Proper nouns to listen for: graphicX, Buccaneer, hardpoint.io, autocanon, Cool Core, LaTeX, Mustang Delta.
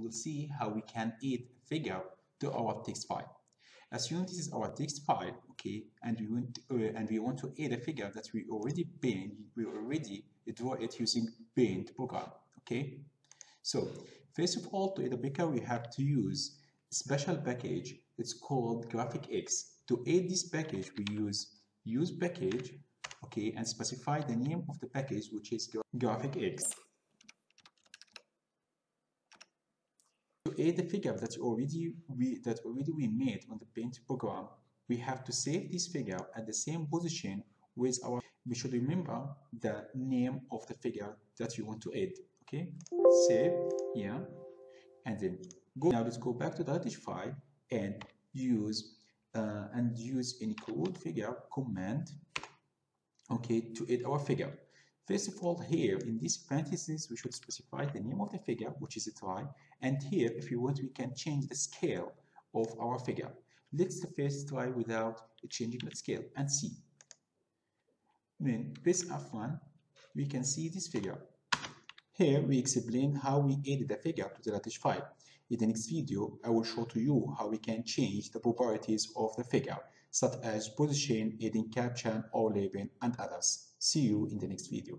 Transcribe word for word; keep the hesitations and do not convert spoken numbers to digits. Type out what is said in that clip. we'll see how we can add a figure to our text file. Assume this is our text file, okay, and we want uh, and we want to add a figure that we already paint, we already draw it using paint program, okay. So first of all, to add a figure, we have to use a special package. It's called graphicX. To add this package, we use use package, okay, and specify the name of the package, which is graphicX. To add the figure that already we that already we made on the paint program, we have to save this figure at the same position with our. We should remember the name of the figure that you want to add. Okay, save, yeah, and then go. Now let's go back to the LaTeX file and use uh, and use include figure command, okay, to add our figure. First of all, here in this parentheses, we should specify the name of the figure, which is a try, and here, if you want, we can change the scale of our figure. Let's first try without changing the scale and see. Then press F one, we can see this figure. Here we explain how we added the figure to the LaTeX file. In the next video, I will show to you how we can change the properties of the figure, such as position, adding caption, or labeling, and others. See you in the next video.